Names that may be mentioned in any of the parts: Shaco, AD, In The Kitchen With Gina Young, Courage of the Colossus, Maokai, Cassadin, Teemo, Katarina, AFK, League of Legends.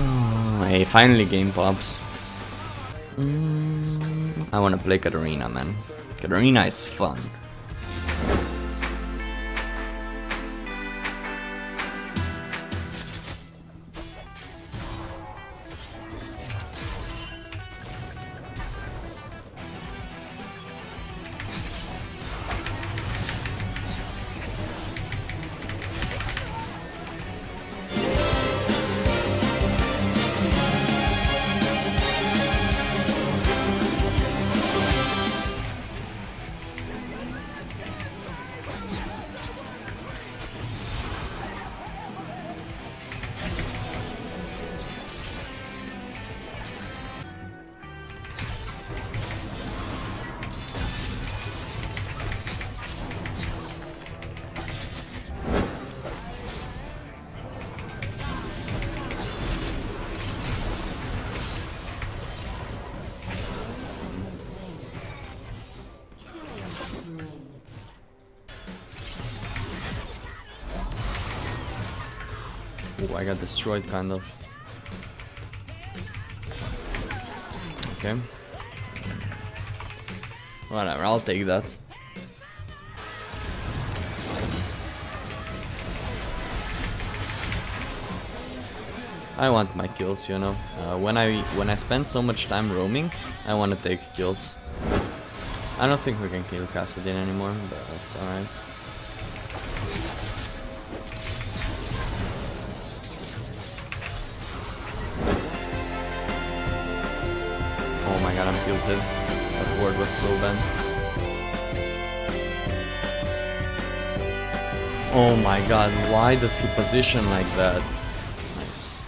Oh, hey, finally game pops. I wanna play Katarina, man. Katarina is fun. Ooh, I got destroyed, kind of. Okay. Whatever, I'll take that. I want my kills, you know. When I spend so much time roaming, I want to take kills. I don't think we can kill Cassadin anymore, but that's alright. I'm guilty. That word was so bad. Oh my god, why does he position like that? Nice.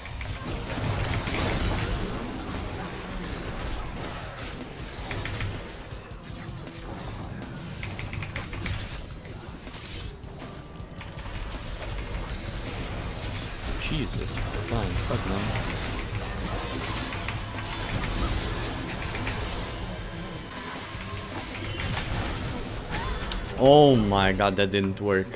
Jesus, fine, fuck no. Oh my god, that didn't work.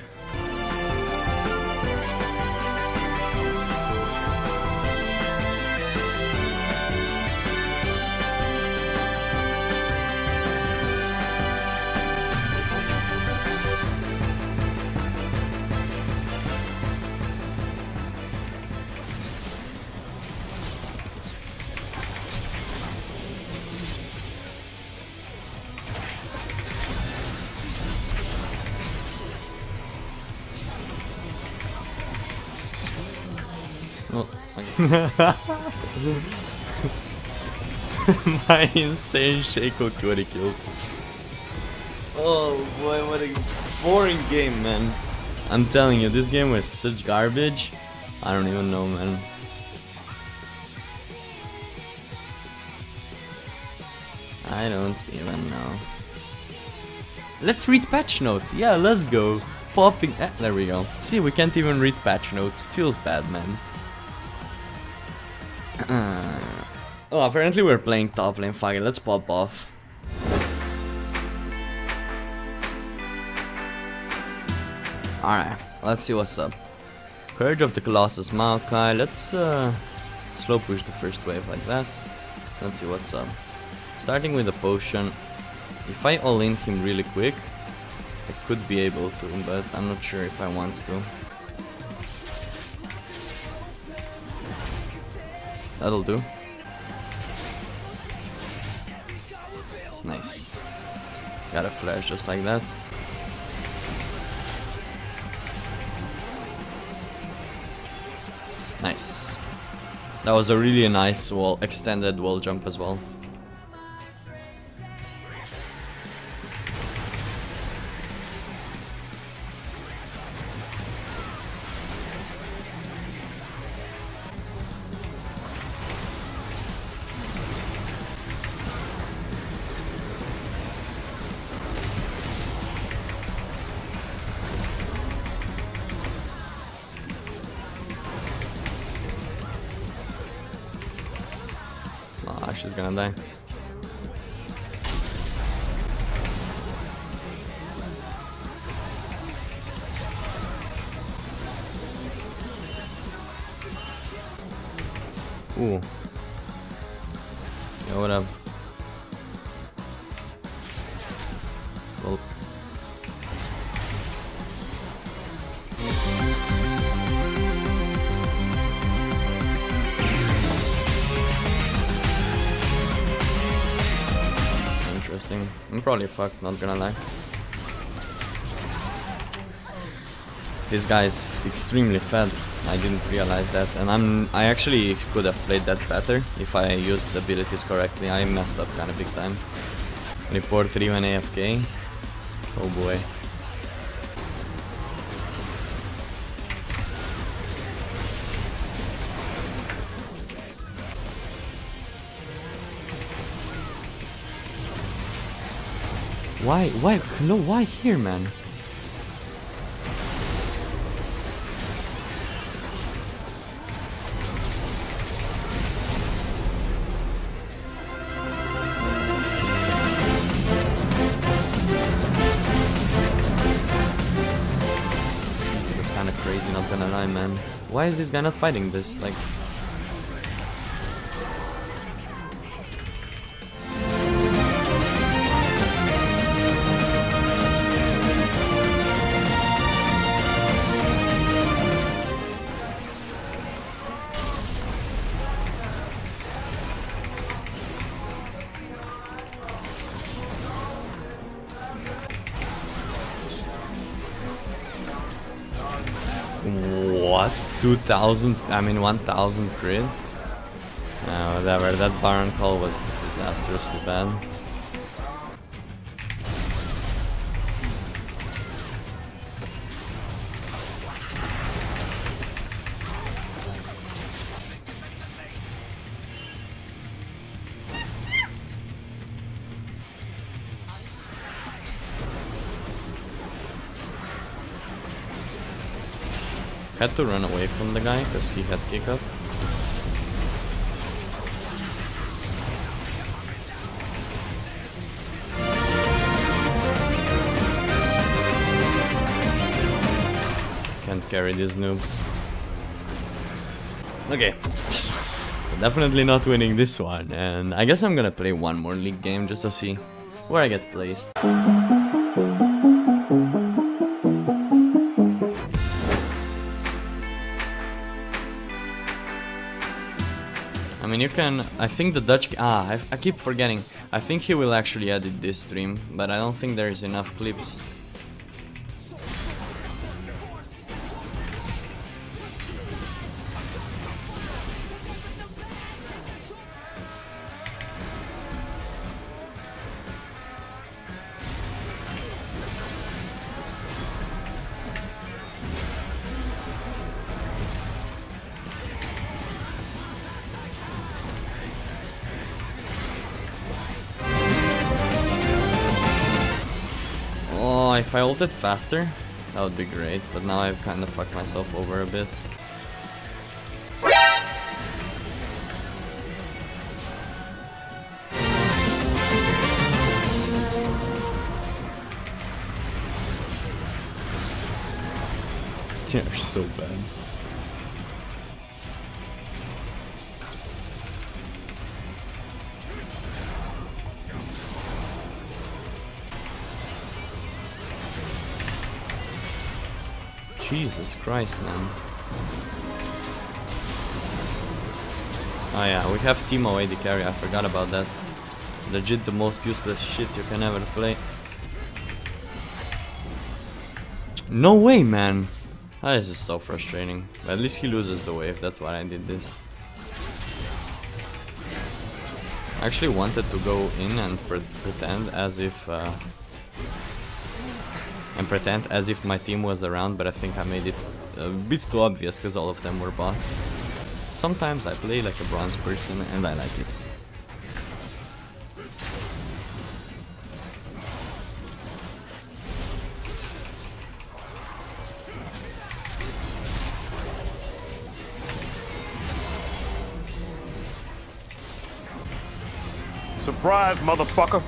My insane Shaco 20 kills. Oh boy, what a boring game, man. I'm telling you, this game was such garbage. I don't even know, man. I don't even know. Let's read patch notes. Yeah, let's go. Popping. Ah, there we go. See, we can't even read patch notes. Feels bad, man. Oh, apparently we're playing top lane. Fuck it, let's pop off. Alright, let's see what's up. Courage of the Colossus, Maokai. Let's slow push the first wave like that. Let's see what's up. Starting with a potion. If I all in him really quick, I could be able to, but I'm not sure if I want to. That'll do. Nice. Got a flash just like that. Nice. That was a really nice wall, extended wall jump as well. She's gonna die. Ooh. Yo, what up? Well. Interesting. I'm probably fucked, not gonna lie. This guy is extremely fed. I didn't realize that, and I actually could have played that better if I used the abilities correctly. I messed up kind of big time. Report 3 when AFK. Oh boy. Why? No, why here, man? Crazy, not gonna lie, man. Why is this guy not fighting this? Like, what? 2,000? I mean 1,000 crit? Whatever, that Baron call was disastrously bad. Had to run away from the guy because he had kick up. Can't carry these noobs. Okay. Definitely not winning this one, and I guess I'm gonna play one more league game just to see where I get placed. I mean, you can, I think the Dutch, I keep forgetting, I think he will actually edit this stream, but I don't think there is enough clips. If I ulted faster, that would be great, but now I've kind of fucked myself over a bit. They're so bad. Jesus Christ, man. Oh yeah, we have Teemo AD carry, I forgot about that. Legit the most useless shit you can ever play. No way, man! That is just so frustrating. But at least he loses the wave, that's why I did this. I actually wanted to go in and pretend as if... my team was around, but I think I made it a bit too obvious because all of them were bots. Sometimes I play like a bronze person and I like it. Surprise, motherfucker!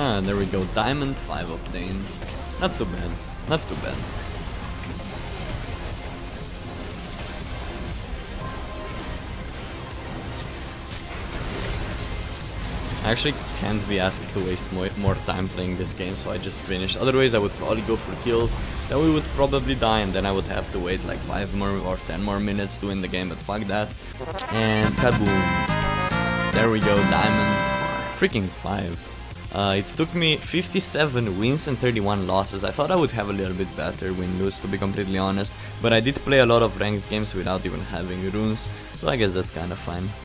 Ah, there we go. Diamond 5 obtained. Not too bad. Not too bad. I actually can't be asked to waste more time playing this game, so I just finished. Otherwise I would probably go for kills, then we would probably die, and then I would have to wait like 5 more or 10 more minutes to win the game, but fuck that. And kaboom! There we go, diamond freaking 5. It took me 57 wins and 31 losses. I thought I would have a little bit better win-lose, to be completely honest, but I did play a lot of ranked games without even having runes, so I guess that's kinda fine.